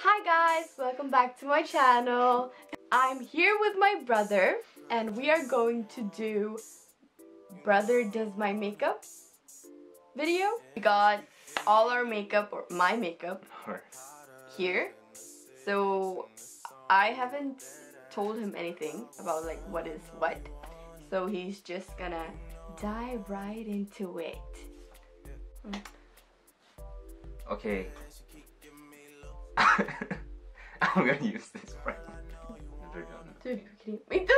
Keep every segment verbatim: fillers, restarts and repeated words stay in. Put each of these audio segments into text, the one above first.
Hi guys, welcome back to my channel. I'm here with my brother and we are going to do brother does my makeup video. We got all our makeup, or my makeup, here. So I haven't told him anything about like what is what. So he's just gonna dive right into it. Okay. I'm gonna use this right now. Dude, you're kidding me. Do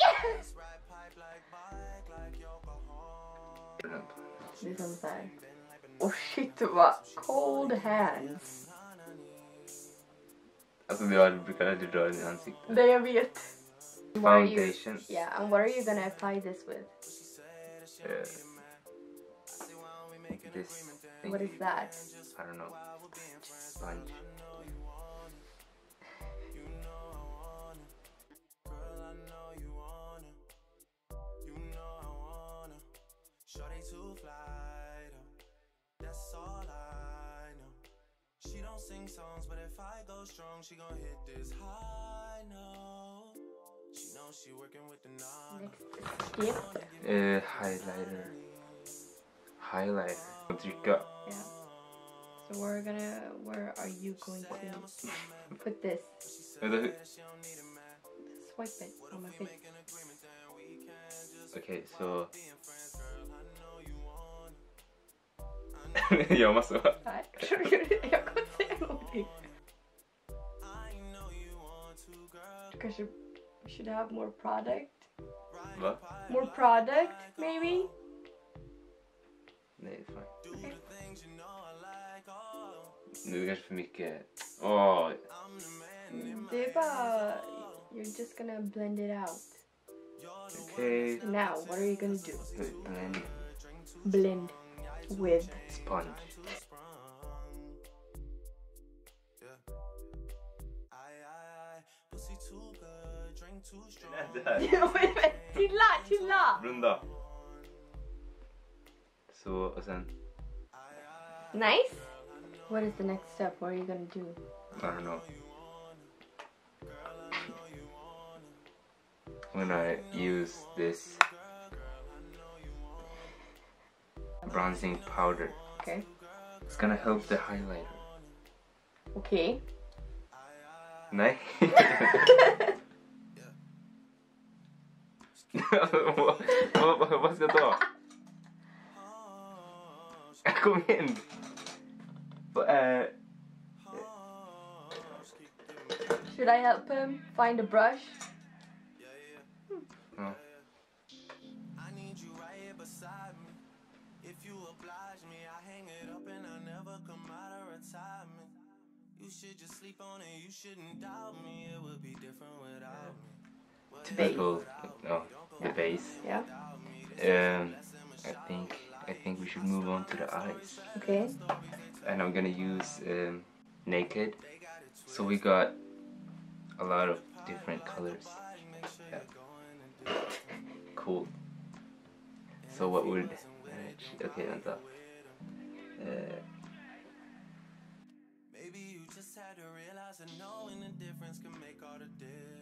yes! This one's bad. Oh shit, what? Cold hands. Alltså du har brukat det dra I ansiktet. Det jag vet. Foundation. Yeah, and what are you gonna apply this with? Uh, this thing. What is that? I don't know. Sponge. To fly, that's all I know. She don't sing songs, but if I go strong, she gon' hit this high. No, she knows she working with the non. Uh, highlighter. Highlighter. What you got? Yeah. So we're gonna. Where are you going to put this? Swipe it on my face. Okay, so. Jag måste vara. Nej, jag kan inte säga någonting. Kanske we should have more product. Va? More product, maybe? Nej, fan. Okay. Nu är det för mycket. Åh. Oh. Det är bara... You're just gonna blend it out. Okay. Now, what are you gonna do? Blend. Blend. With sponge. Chilla, chilla. Blunda. So, och sen. Nice. What is the next step? What are you gonna do? I don't know. When I use this. Bronzing powder. Okay. It's gonna help the highlighter. Okay. Nice. What? What? What's that all? Come in. But, uh, should I help him find a brush? Hmm. Oh. If you oblige me, I hang it up and I never come out of retirement. You should just sleep on it, you shouldn't doubt me. It would be different without me. Well, no, the base. Yeah. Um, I think I think we should move on to the eyes. Okay. And I'm gonna use um, Naked. So we got a lot of different colors. Yeah. Cool. So what would okay, on top. Maybe you just had to realize that knowing the difference can make all the difference.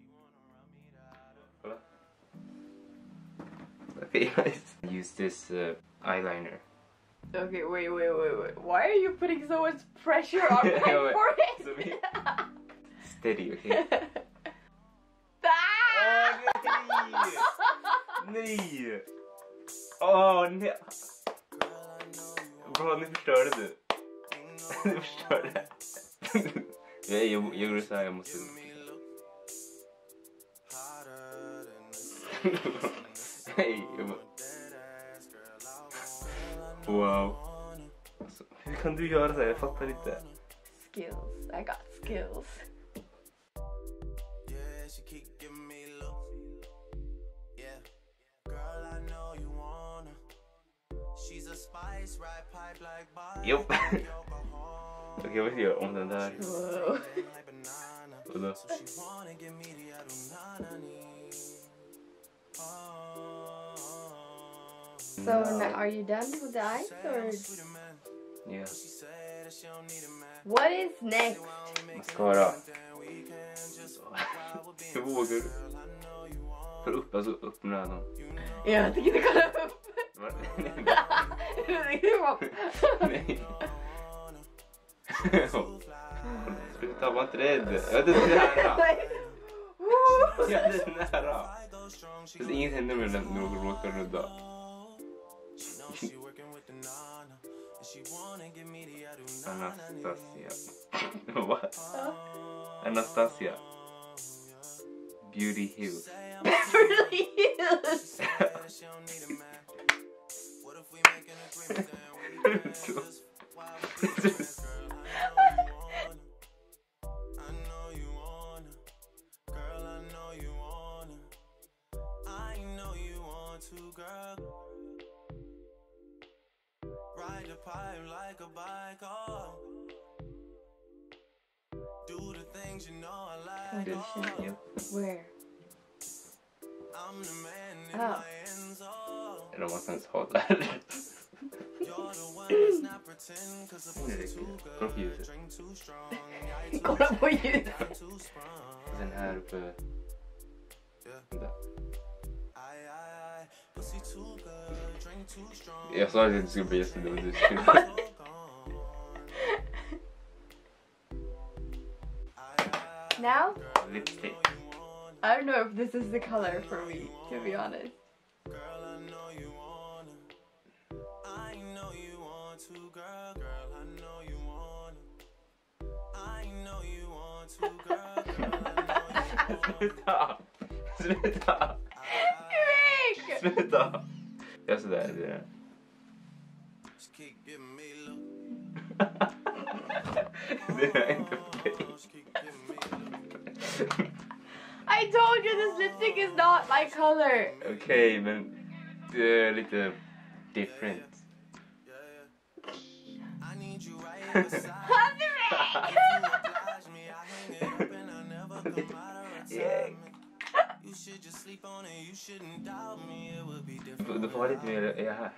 She wanna run me down. Okay, guys. Use this uh, eyeliner. Okay, wait, wait, wait, wait. Why are you putting so much pressure on my forehead? So we... Steady, okay? Ah! Oh, nej! Oh, nej! Bro, nu förstörde du. Nu förstörde jag. Jag gjorde såhär, jag måste... Nej, jag måste... Wow. Alltså, hur kan du göra det? Jag fattar inte. Skills. I got skills. Yeah, she keep giving me looks. Yeah. Girl, I know you wanna. She's a spice right pipe like by. Yep. Okej, vad ska jag om den där? Vadå? So now, are you done with the eyes or? Yeah. What is next? Mascara. Jag vågar. För upp, alltså öppna dem. Jag tänker inte kolla upp. Nej. Sluta, var inte rädd. Jag är nära. Jag är nära. Det är inget händer med den någon råkar röda. Anastasia. What? Anastasia Beauty Hills. Beverly Hills. Ride the pipe like a bike, oh. Do the things you know I like, oh. Where? I'm the man in my hands, oh. It almost sounds hot, that. You're the one that's not pretend, cause the pussy too good. Drink too strong, I too too strong. Den här uppe. Där. Jag sa att det skulle bli så dumt. Now? Lipstick. I don't know if this is the color for me, to be honest. Sluta! Sluta! Sluta! Jag så där det. Det är inte okej. I told you this lipstick is not my color. Okej, men det är lite different. You should just sleep on it, you shouldn't doubt me, it would be different. The party did it high.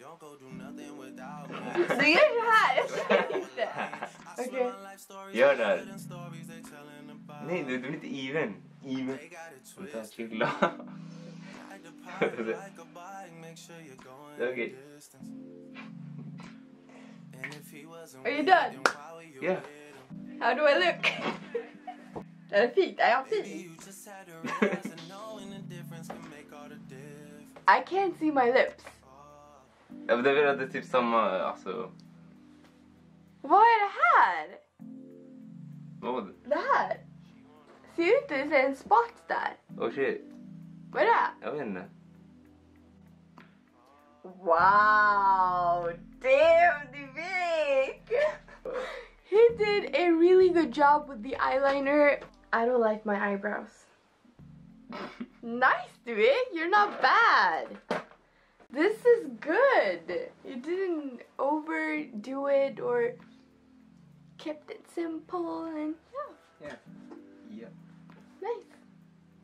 Don't go do nothing without me. So you're high. Okay. You're that. Nej, du är inte even. Even. Okay. Are you done? Yeah. How do I look? Är det fint? Är jag fin? I can't see my lips. Ja, men det är väl typ samma, alltså. Vad är det här? Vad? Det här? Ser ut att det är en spot där. Oh shit. Vad är det? Jag vet inte. Wow! Damn, du fick! He did a really good job with the eyeliner. I don't like my eyebrows. Nice, dude. You're not bad. This is good. You didn't overdo it or kept it simple and yeah. Yeah. Yeah. Nice.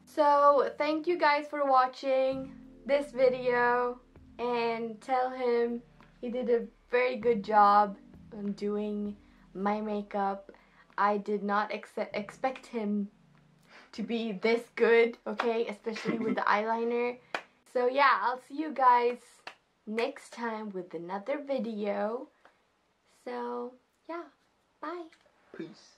So thank you guys for watching this video and tell him he did a very good job on doing my makeup. I did not ex expect him to be this good, okay, especially with the eyeliner. So yeah, I'll see you guys next time with another video. So yeah, bye. Peace.